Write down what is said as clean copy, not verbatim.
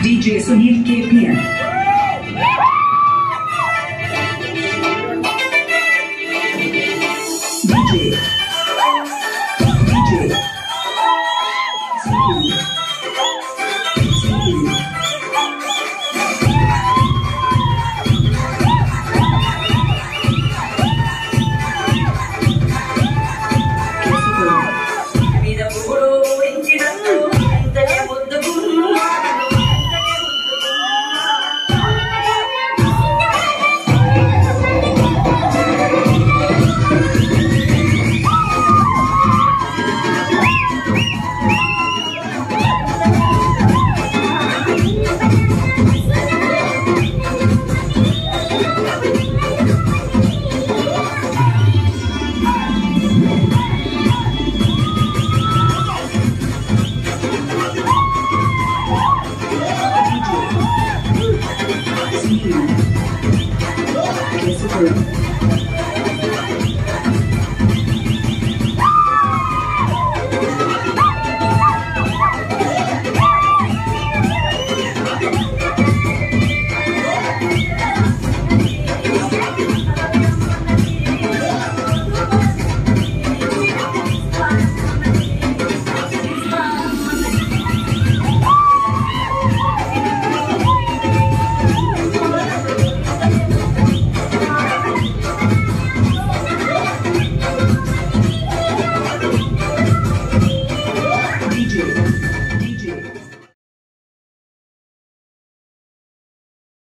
DJ Sunil KPM. Thank you.